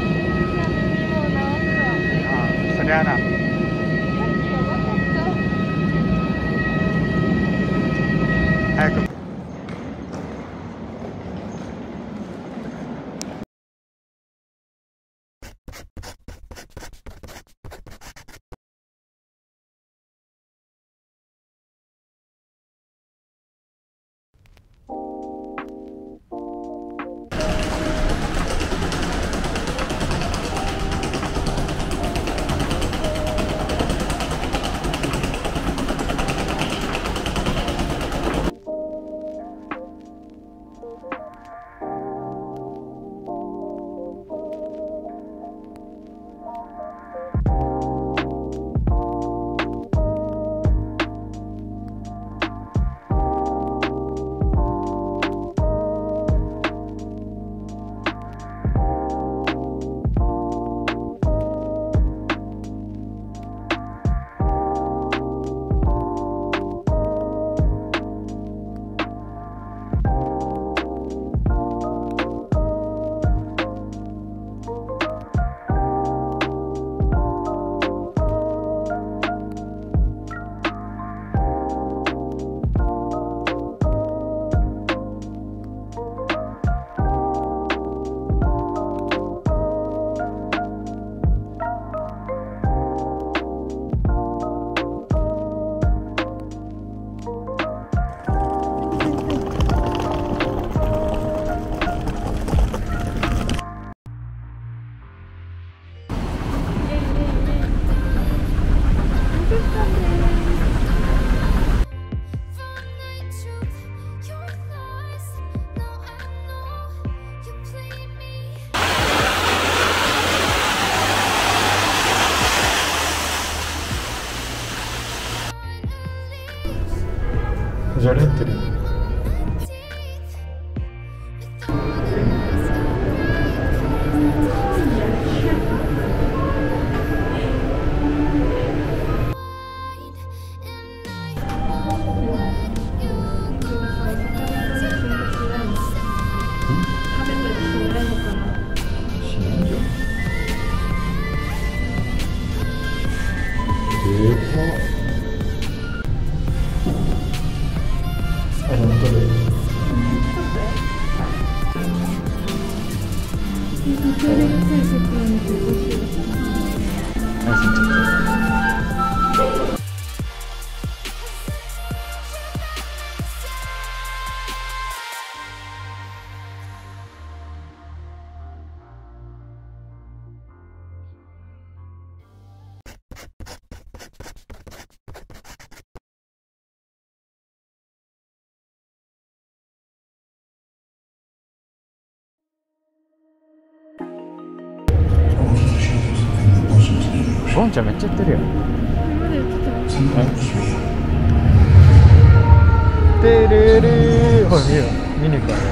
ね。ああ、そりゃあな。早く。Acele ettirin.ボンちゃんめっちゃやってるよ。てるるー。ほら見よ。見に行くわね。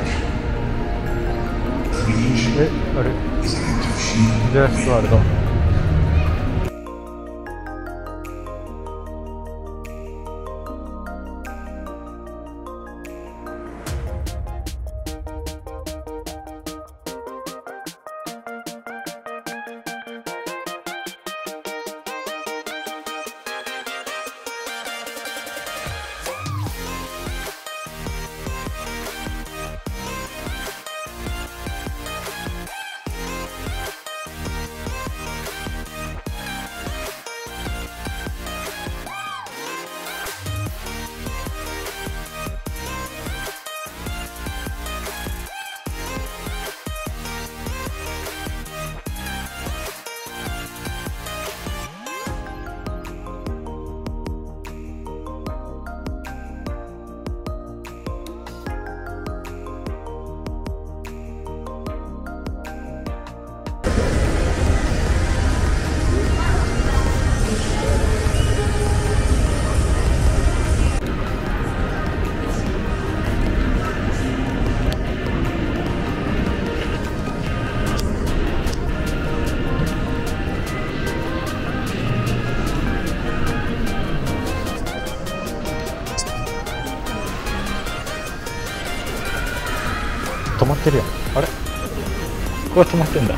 え、あれ。ジャストワールド。止まってるやん。あれ、ここは止まってんだ。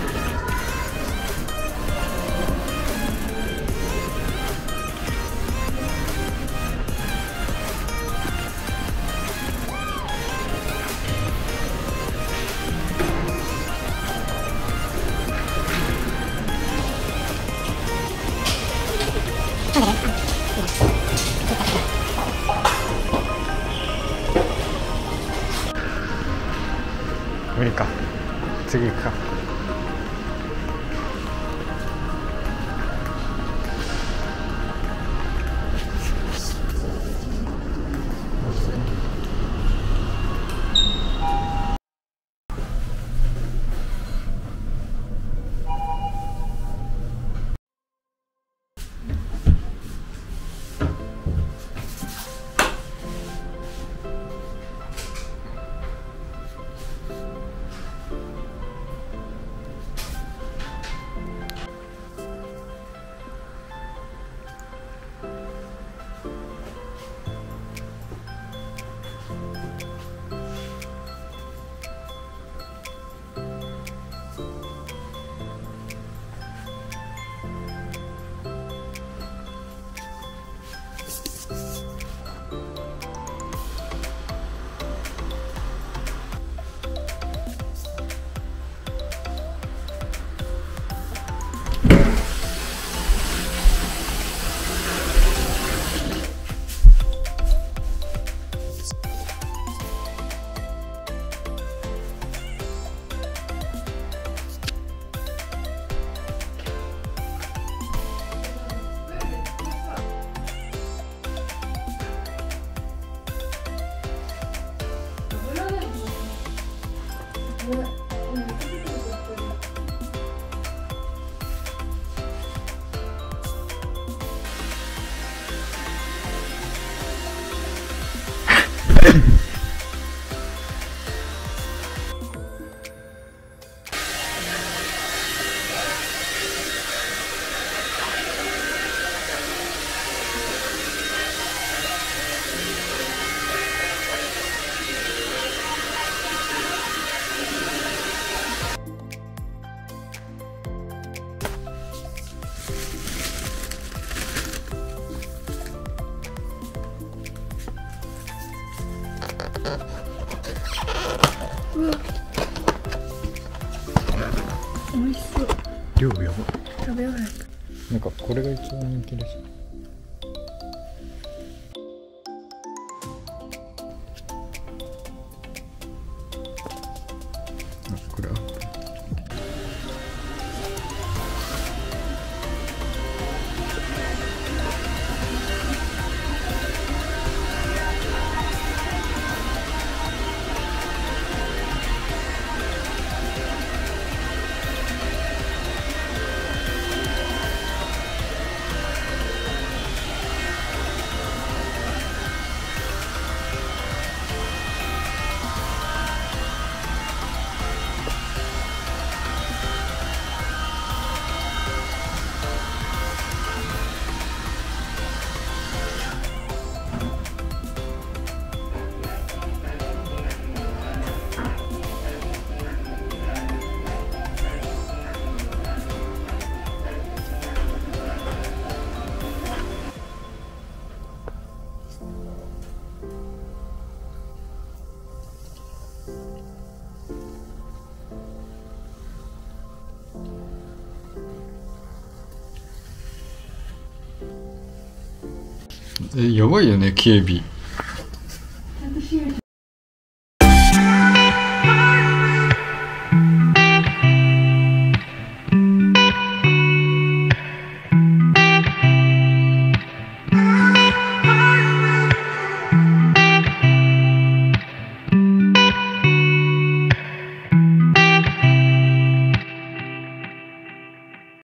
量やばい。食べよう早く。なんかこれが一番人気です。これは。やばいよね、警備。